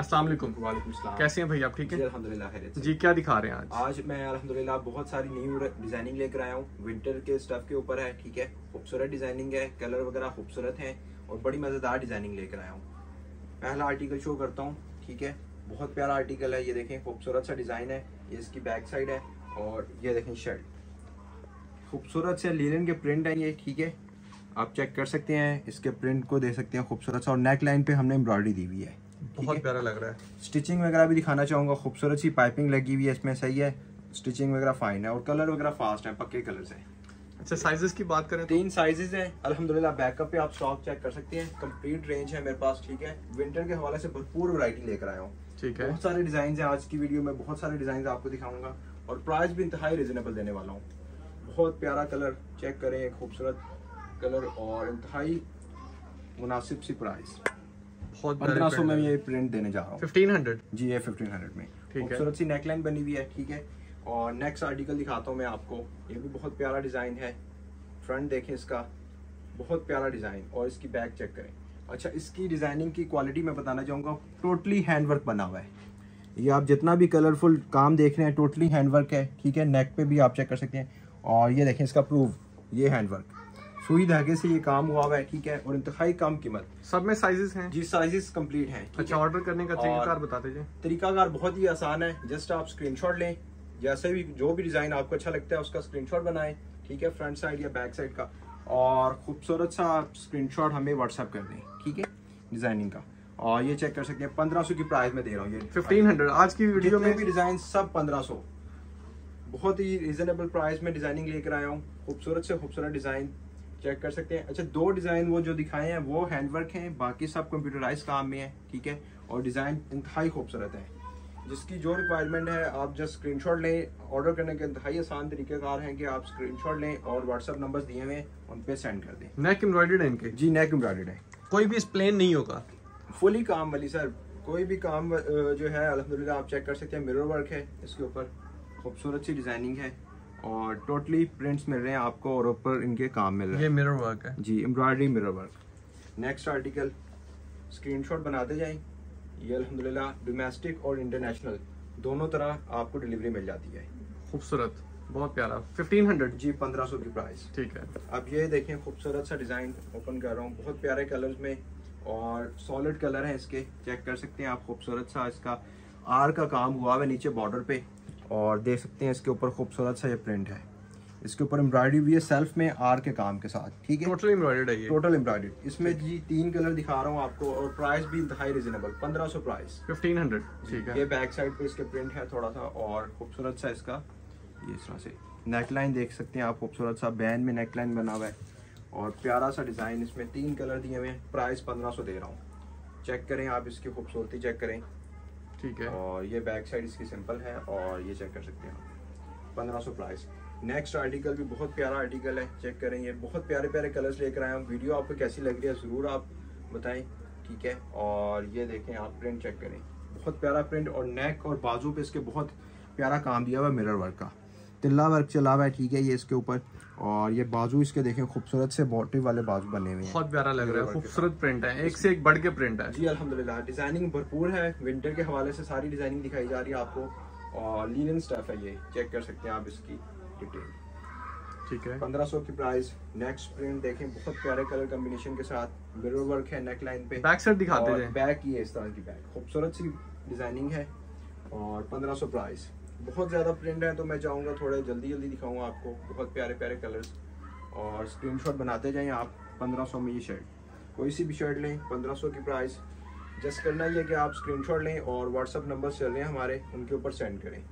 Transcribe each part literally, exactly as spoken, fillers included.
अस्सलाम वालेकुम। वालेकुम सलाम। कैसे हैं भाई आप? ठीक है अल्हम्दुलिल्लाह खैरियत जी। क्या दिखा रहे हैं आज? आज मैं अल्हम्दुलिल्लाह बहुत सारी न्यू डिजाइनिंग लेकर आया हूँ, विंटर के स्टफ के ऊपर है। ठीक है, खूबसूरत डिजाइनिंग है, कलर वगैरह खूबसूरत हैं और बड़ी मजेदार डिजाइनिंग लेकर आया हूँ। पहला आर्टिकल शो करता हूँ। ठीक है, बहुत प्यारा आर्टिकल है, ये देखें खूबसूरत सा डिजाइन है। ये इसकी बैक साइड है और ये देखें शर्ट, खूबसूरत से लिनन के प्रिंट है ये। ठीक है, आप चेक कर सकते हैं, इसके प्रिंट को देख सकते हैं खूबसूरत सा, और नेक लाइन पे हमने एम्ब्रॉयडरी दी हुई है, बहुत प्यारा लग रहा है। स्टिचिंग वगैरह भी दिखाना चाहूँगा, खूबसूरत सी पाइपिंग लगी हुई है इसमें, सही है, स्टिचिंग वगैरह फाइन है और कलर वगैरह फास्ट है, पक्के कलर्स हैं। अच्छा, साइजेस की बात करें, तीन साइजेस हैं अल्हम्दुलिल्लाह। बैकअप पे आप स्टॉक चेक कर सकते हैं, कंप्लीट रेंज है मेरे पास। ठीक है, विंटर के हवाले से भरपूर वैरायटी लेकर आया हूँ। ठीक है, बहुत सारे डिजाइन हैं, आज की वीडियो में बहुत सारे डिजाइन आपको दिखाऊंगा और प्राइस भी इंतहाई रिजनेबल देने वाला हूँ। बहुत प्यारा कलर, चेक करें, खूबसूरत कलर और इंतहाई मुनासिब सी प्राइस। पंद्रह सौ में ये प्रिंट देने जा रहा हूँ, फिफ्टीन हंड्रेड जी, ये फिफ्टीन हंड्रेड में। खूबसूरत सी नेकलाइन बनी हुई है। ठीक है, और नेक्स्ट आर्टिकल दिखाता हूँ मैं आपको, ये भी बहुत प्यारा डिजाइन है। फ्रंट देखें इसका, बहुत प्यारा डिजाइन, और इसकी बैक चेक करें। अच्छा, इसकी डिजाइनिंग की क्वालिटी मैं बताना चाहूँगा, टोटली हैंडवर्क बना हुआ है। ये आप जितना भी कलरफुल काम देख रहे हैं टोटली हैंडवर्क है। ठीक है, नेक पे भी आप चेक कर सकते हैं, और ये देखें इसका प्रूफ, ये हैंडवर्क सुई धागे से ये काम हुआ हुआ है। ठीक है, और इंतहाई कम कीमत। सब में साइजेस हैं जी, साइजेस कंप्लीट हैं। अच्छा, ऑर्डर करने का तरीकाकार बता दीजिए। तरीकाकार बहुत ही आसान है, जस्ट आप स्क्रीनशॉट लें, जैसे भी जो भी डिजाइन आपको अच्छा लगता है उसका स्क्रीनशॉट बनाएं। ठीक है, फ्रंट साइड या बैक साइड का, और खूबसूरत सा स्क्रीनशॉट हमें व्हाट्सएप कर दें। ठीक है, डिजाइनिंग का, और ये चेक कर सकते हैं, पंद्रह सौ की प्राइस में दे रहा हूँ, ये फिफ्टीन हंड्रेड। आज की वीडियो में भी डिजाइन सब पंद्रह सौ, बहुत ही रिजनेबल प्राइस में डिजाइनिंग लेकर आया हूँ। खूबसूरत से खूबसूरत डिजाइन चेक कर सकते हैं। अच्छा, दो डिज़ाइन वो जो दिखाए हैं वो हैंडवर्क हैं, बाकी सब कंप्यूटराइज काम में है। ठीक है, और डिज़ाइन इंतहाई खूबसूरत है। जिसकी जो रिक्वायरमेंट है आप जस्ट स्क्रीनशॉट लें, ऑर्डर करने के इंतहाई आसान तरीकेकार हैं कि आप स्क्रीनशॉट लें और व्हाट्सअप नंबर्स दिए हुए हैं उन पर सेंड कर दें। नेक एम्ब्रॉयडर्ड है इनके जी, नेक एम्ब्रॉयडर्ड है, कोई भी प्लेन नहीं होगा, फुली काम वाली सर, कोई भी काम जो है अल्हम्दुलिल्लाह आप चेक कर सकते हैं। मिरर वर्क है इसके ऊपर, खूबसूरत सी डिज़ाइनिंग है और टोटली प्रिंट्स मिल रहे हैं आपको और ऊपर इनके काम मिल रहे हैं। ये मिरर वर्क है जी, embroidery mirror work. Next article screenshot बनाते जाएं, ये अल्हम्दुलिल्लाह डोमेस्टिक और इंटरनेशनल दोनों तरह आपको डिलीवरी मिल जाती है। खूबसूरत, बहुत प्यारा, फिफ्टीन हंड्रेड जी, पंद्रह सौ की प्राइस। ठीक है, अब ये देखें खूबसूरत सा डिज़ाइन, ओपन कर रहा हूँ, बहुत प्यारे कलर्स में और सॉलिड कलर है इसके, चेक कर सकते हैं आप। खूबसूरत सा इसका आर का काम हुआ है नीचे बॉर्डर पे, और देख सकते हैं इसके ऊपर खूबसूरत सा ये प्रिंट है, इसके ऊपर एम्ब्रॉयडरी भी है सेल्फ में आर के काम के साथ। ठीक है, टोटल एम्ब्रॉयडर्ड है ये, टोटल एम्ब्रॉयडर्ड। इसमें जी तीन कलर दिखा रहा हूँ आपको और प्राइस भी इंतहाई रिजनेबल, पंद्रह सौ प्राइस, फिफ्टीन हंड्रेड। ठीक है, ये बैक साइड पे इसके प्रिंट है थोड़ा सा और खूबसूरत सा इसका ये इस तरह से नेकलाइन देख सकते हैं आप, खूबसूरत सा बैन में नेकलाइन बना हुआ है और प्यारा सा डिज़ाइन, इसमें तीन कलर दिए हुए हैं। प्राइस पंद्रह सौ दे रहा हूँ, चेक करें आप इसकी खूबसूरती चेक करें। ठीक है, और ये बैक साइड इसकी सिंपल है और ये चेक कर सकते हैं आप, पंद्रह सौ प्राइस। नेक्स्ट आर्टिकल भी बहुत प्यारा आर्टिकल है, चेक करें, ये बहुत प्यारे प्यारे कलर्स लेकर आए हैं। वीडियो आपको कैसी लग रही है ज़रूर आप बताएं। ठीक है, और ये देखें आप प्रिंट चेक करें, बहुत प्यारा प्रिंट और नेक और बाजू पे इसके बहुत प्यारा काम दिया हुआ है, मिरर वर्क का तिल्ला वर्क चला हुआ है। ठीक है, ये इसके ऊपर, और ये बाजू इसके देखें खूबसूरत से बॉटरी वाले बाजू बने हुए हैं, बहुत प्यारा लग रहा है, खूबसूरत प्रिंट है, एक से एक बढ़ के प्रिंट है जी अल्हम्दुलिल्लाह। डिजाइनिंग भरपूर है, विंटर के हवाले से सारी डिजाइनिंग दिखाई जा रही है आपको, और लिनन स्टफ है ये, चेक कर सकते हैं आप इसकी डिटेल। ठीक है, पंद्रह सौ की प्राइस। नेक्स्ट प्रिंट देखें, बहुत प्यारे कलर कॉम्बिनेशन के साथ, मिरर वर्क है नेक लाइन पे, बैक साइड दिखाते हैं, बैक ये इस तरह की बैक, खूबसूरत सी डिजाइनिंग है और पंद्रह सौ प्राइस। बहुत ज़्यादा प्रिंट है तो मैं चाहूँगा थोड़ा जल्दी जल्दी दिखाऊंगा आपको, बहुत प्यारे प्यारे कलर्स, और स्क्रीनशॉट बनाते जाएं आप। पंद्रह सौ में ये शर्ट, कोई सी भी शर्ट लें, पंद्रह सौ की प्राइस। जस्ट करना ये कि आप स्क्रीनशॉट लें और व्हाट्सअप नंबर चल रहे हैं हमारे, उनके ऊपर सेंड करें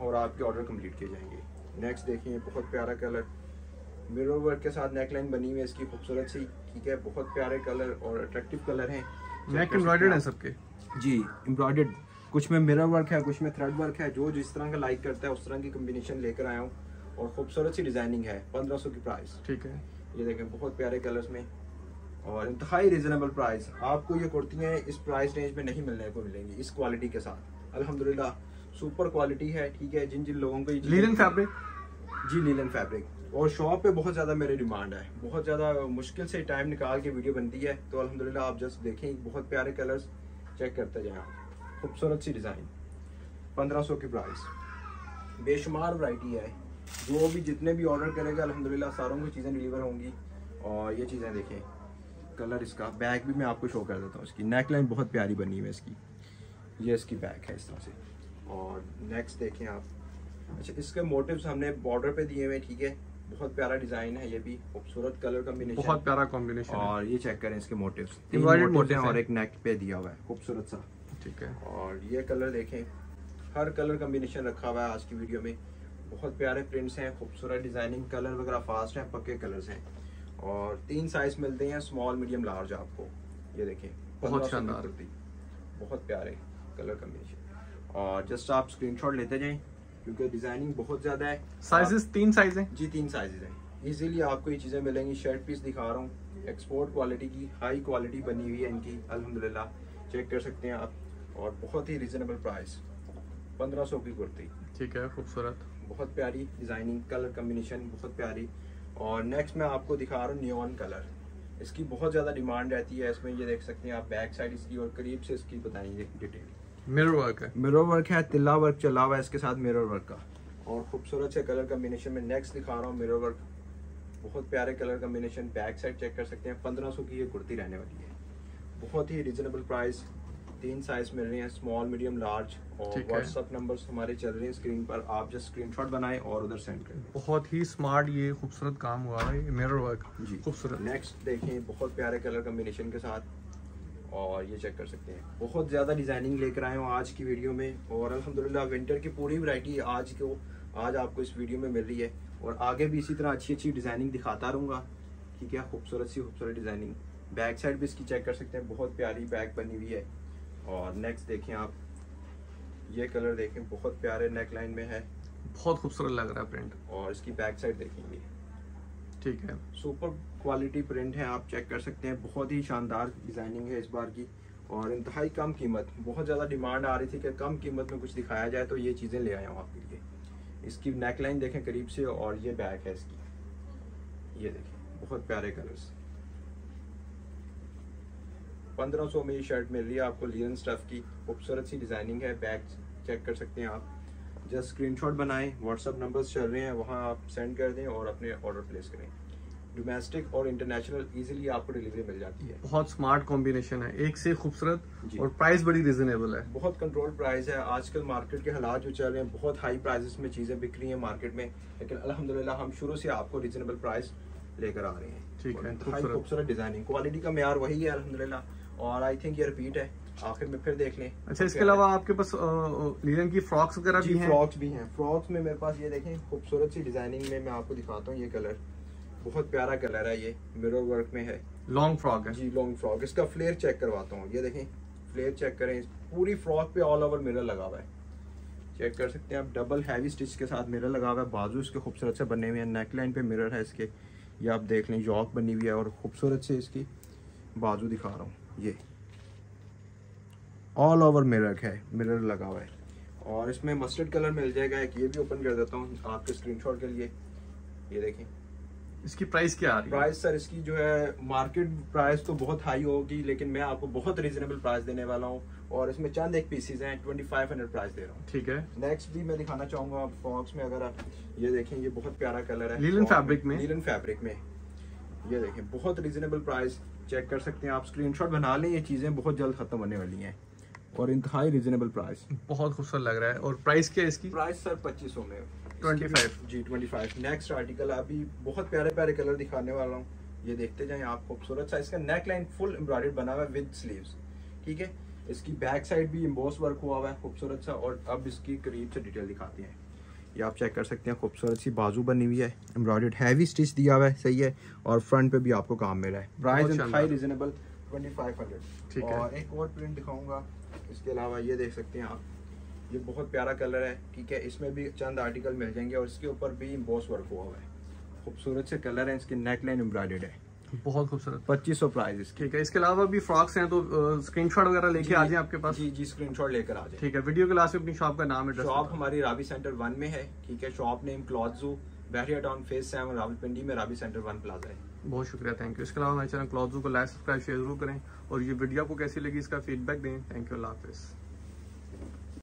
और आपके ऑर्डर कम्प्लीट किए जाएंगे। नेक्स्ट देखिए, बहुत प्यारा कलर, मिरर वर्क के साथ नेकलाइन बनी हुई है इसकी, खूबसूरत सी। ठीक है, बहुत प्यारे कलर और अट्रैक्टिव कलर हैं, नेक एम्ब्रॉयडर्ड है सबके जी, एम्ब्रॉयडर्ड, कुछ में मिरर वर्क है, कुछ में थ्रेड वर्क है, जो जिस तरह का लाइक करता है उस तरह की कम्बिनेशन लेकर आया हूँ और खूबसूरत सी डिजाइनिंग है, पंद्रह सौ की प्राइस। ठीक है, ये देखें बहुत प्यारे कलर्स में और इंतहाई रिजनेबल प्राइस। आपको ये कुर्तियाँ इस प्राइस रेंज में नहीं मिलने को मिलेंगी, इस क्वालिटी के साथ अल्हम्दुलिल्लाह, सुपर क्वालिटी है। ठीक है, जिन जिन लोगों को लिनन फैब्रिक जी, लिनन फैब्रिक, और शॉप पे बहुत ज़्यादा मेरी डिमांड है, बहुत ज़्यादा मुश्किल से टाइम निकाल के वीडियो बनती है, तो अल्हम्दुलिल्लाह आप जस्ट देखें, बहुत प्यारे कलर्स चेक करते जाएं। खूबसूरत सी डिज़ाइन, पंद्रह सौ की प्राइस, बेशुमार वैरायटी है। जो भी जितने भी ऑर्डर करेगा अल्हम्दुलिल्लाह सारों को चीज़ें डिलीवर होंगी। और ये चीज़ें देखें, कलर इसका, बैग भी मैं आपको शो कर देता हूँ। इसकी नेकलाइन बहुत प्यारी बनी हुई है इसकी, ये इसकी बैग है इस तरह से। और नेक्स्ट देखें आप, अच्छा इसके मोटिव्स हमने बॉर्डर पे दिए हुए हैं, ठीक है, बहुत प्यारा डिज़ाइन है, ये भी खूबसूरत कलर कॉम्बिनेशन, बहुत प्यारा कॉम्बिनेशन। और ये चेक करें इसके मोटिव्स, तीन मोटिव और एक नेक पे दिया हुआ है खूबसूरत सा, ठीक है। और ये कलर देखें, हर कलर कॉम्बिनेशन रखा हुआ है आज की वीडियो में। बहुत प्यारे प्रिंट्स हैं, खूबसूरत डिज़ाइनिंग, कलर वगैरह फास्ट हैं, पक्के कलर्स हैं। और तीन साइज मिलते हैं, स्मॉल मीडियम लार्ज। आपको ये देखें, बहुत शानदार, बहुत प्यारे कलर कॉम्बिनेशन। और जस्ट आप स्क्रीनशॉट लेते जाएं क्योंकि डिजाइनिंग बहुत ज्यादा है। साइजेस तीन साइज हैं जी, तीन साइजेस हैं। इजीली आपको ये चीजें मिलेंगी। शर्ट पीस दिखा रहा हूँ, एक्सपोर्ट क्वालिटी की, हाई क्वालिटी बनी हुई है इनकी अल्हम्दुलिल्लाह, चेक कर सकते हैं आप। और बहुत ही रीजनेबल प्राइस, पंद्रह सौ की कुर्ती, ठीक है, खूबसूरत, बहुत प्यारी डिजाइनिंग, कलर कम्बिनेशन बहुत प्यारी। और नेक्स्ट मैं आपको दिखा रहा हूँ नियॉन कलर, इसकी बहुत ज़्यादा डिमांड रहती है इसमें। ये देख सकते हैं आप बैक साइड इसकी, और करीब से इसकी बताएंगे डिटेल। मिरर वर्क है, मिरर वर्क है, तिल्ला वर्क चला हुआ है इसके साथ मिरर वर्क का, और खूबसूरत से कलर कम्बिनेशन में। नेक्स्ट दिखा रहा हूँ मिरर वर्क, बहुत प्यारे colour combination, back side check कर सकते हैं। पंद्रह सौ की ये कुर्ती रहने वाली है, बहुत ही रिजनेबल प्राइस। तीन साइज मिल रहे हैं, स्मॉल मीडियम लार्ज। और व्हाट्सअप नंबर्स हमारे चल रहे हैं स्क्रीन पर, आप जस्ट स्क्रीनशॉट बनाएं और उधर सेंड करें। बहुत ही स्मार्ट ये खूबसूरत काम हुआ है, मिरर वर्क जी, खूबसूरत। नेक्स्ट देखें, बहुत प्यारे कलर कम्बिनेशन के साथ, और ये चेक कर सकते हैं। बहुत ज़्यादा डिजाइनिंग लेकर आए हूँ आज की वीडियो में, और अल्हम्दुलिल्लाह विंटर की पूरी वैरायटी आज को आज आपको इस वीडियो में मिल रही है। और आगे भी इसी तरह अच्छी अच्छी डिजाइनिंग दिखाता रहूँगा, ठीक है। खूबसूरत सी खूबसूरत डिजाइनिंग, बैक साइड भी इसकी चेक कर सकते हैं, बहुत प्यारी बैक बनी हुई है। और नेक्स्ट देखें आप, ये कलर देखें, बहुत प्यारे नेक लाइन में है, बहुत खूबसूरत लग रहा है प्रिंट। और इसकी बैक साइड देखेंगे, ठीक है, सुपर क्वालिटी प्रिंट है, आप चेक कर सकते हैं। बहुत ही शानदार डिज़ाइनिंग है इस बार की, और इंतहाई कम कीमत, बहुत ज़्यादा डिमांड आ रही थी कि कम कीमत में कुछ दिखाया जाए, तो ये चीज़ें ले आया हूँ आपके लिए। इसकी नेक लाइन देखें करीब से, और ये बैक है इसकी, ये देखें, बहुत प्यारे कलर्स। पंद्रह सौ में ये शर्ट मिल रही है आपको, लिनन स्टफ की, खूबसूरत सी डिज़ाइनिंग है, बैग चेक कर सकते हैं आप। जस्ट स्क्रीनशॉट बनाएं, व्हाट्सअप नंबर्स चल रहे हैं, वहाँ आप सेंड कर दें और अपने ऑर्डर प्लेस करें। डोमेस्टिक और इंटरनेशनल इजीली आपको डिलीवरी मिल जाती है। बहुत स्मार्ट कॉम्बिनेशन है, एक से खूबसूरत, और प्राइस बड़ी रिजनेबल है, बहुत कंट्रोल प्राइस है। आजकल मार्केट के हालात जो चल रहे हैं, बहुत हाई प्राइसेस में चीज़ें बिक रही हैं मार्केट में, लेकिन अल्हम्दुलिल्लाह हम शुरू से आपको रिजनेबल प्राइस लेकर आ रहे हैं, ठीक है। खूबसूरत डिजाइनिंग, क्वालिटी का मेयार वही है अल्हम्दुलिल्लाह। और आई थिंक ये रिपीट है, आखिर में फिर देख लें। अच्छा, इसके अलावा आपके पास लिनन की फ्रॉक्स वगैरह भी हैं? फ्रॉक्स भी हैं, फ्रॉक्स में मेरे पास ये देखें, खूबसूरत सी डिजाइनिंग में मैं आपको दिखाता हूँ। ये कलर बहुत प्यारा कलर है, ये मिरर वर्क में है, लॉन्ग फ्रॉक है जी, लॉन्ग फ्रॉक। इसका फ्लेयर चेक करवाता हूँ, ये देखें, फ्लेयर चेक करें, पूरी फ्रॉक पे ऑल ओवर मिरर लगा हुआ है, चेक कर सकते हैं आप। डबल हैवी स्टिच के साथ मिरर लगा हुआ है, बाजू इसके खूबसूरत से बने हुए हैं, नेकलाइन पे मिरर है इसके, ये आप देख लें, जॉक बनी हुई है। और खूबसूरत से इसकी बाजू दिखा रहा हूँ, ये ऑल ओवर मिरर है, मिरर लगा हुआ है। और इसमें मस्टर्ड कलर मिल जाएगा एक, ये भी ओपन कर देता हूँ आपके स्क्रीनशॉट के लिए। ये देखें, इसकी प्राइस क्या आ रही है? प्राइस सर इसकी जो है मार्केट प्राइस तो बहुत हाई होगी, लेकिन मैं आपको बहुत रीजनेबल प्राइस देने वाला हूँ। और इसमें चंद एक पीसीज हैं, ट्वेंटी फाइव हंड्रेड प्राइस दे रहा हूँ, ठीक है। नेक्स्ट भी मैं दिखाना चाहूँगा आप फ्रॉक्स में, अगर आप ये देखें, ये बहुत प्यारा कलर है, लीलन फैब्रिक में, लीलन फैब्रिक में, ये देखें, बहुत रीजनेबल प्राइस, चेक कर सकते हैं आप। स्क्रीनशॉट बना लें, ये चीज़ें बहुत जल्द खत्म होने वाली हैं, और इंतहाई रीजनेबल प्राइस, बहुत खूबसूरत लग रहा है। और प्राइस क्या है इसकी? प्राइस सर पच्चीस सौ में, ट्वेंटी फाइव जी, ट्वेंटी फाइव। नेक्स्ट आर्टिकल, अभी बहुत प्यारे प्यारे कलर दिखाने वाला हूँ, ये देखते जाएं आप। खूबसूरत साइज का नेक लाइन फुल एम्ब्रॉयडर्ड बना हुआ है विद स्लीव्स, ठीक है। इसकी बैक साइड भी एम्बॉस वर्क हुआ हुआ है, खूबसूरत सा। और अब इसकी करीब से डिटेल दिखाते हैं, ये आप चेक कर सकते हैं, खूबसूरत सी बाजू बनी हुई है, एम्ब्रॉयडर्ड हैवी स्टिच दिया हुआ है, सही है। और फ्रंट पे भी आपको काम मिला है, price high reasonable, twenty five hundred, ठीक है। और एक और प्रिंट दिखाऊंगा इसके अलावा, ये देख सकते हैं आप, ये बहुत प्यारा कलर है, ठीक है। इसमें भी चंद आर्टिकल मिल जाएंगे, और इसके ऊपर भी एम्बॉस वर्क हुआ हुआ है, खूबसूरत से कलर है, इसकी नेकलाइन एम्ब्रॉयडर्ड है, बहुत खूबसूरत। पच्चीस सौ प्राइस, ठीक है। इसके अलावा भी फ्रॉक्स हैं, तो स्क्रीनशॉट वगैरह लेके आ जाए आपके पास? जी जी, स्क्रीनशॉट लेकर आ जाए, ठीक है। वीडियो के लास्ट में अपनी शॉप का नाम, एड्रेस? शॉप हमारी रावी सेंटर वन में है, ठीक है। Shop name cloth zoo, Bahria town phase seven Rawalpindi में राबी सेंटर वन प्लाजा है। बहुत शुक्रिया, थैंक यू। इसके अलावा हमारे चैनल क्लॉथ ज़ू को लाइक सब्सक्राइब शेयर जरूर करें और ये वीडियो आपको कैसी लगी इसका फीडबैक दें। थैंक यू, अल्लाह हाफिज़।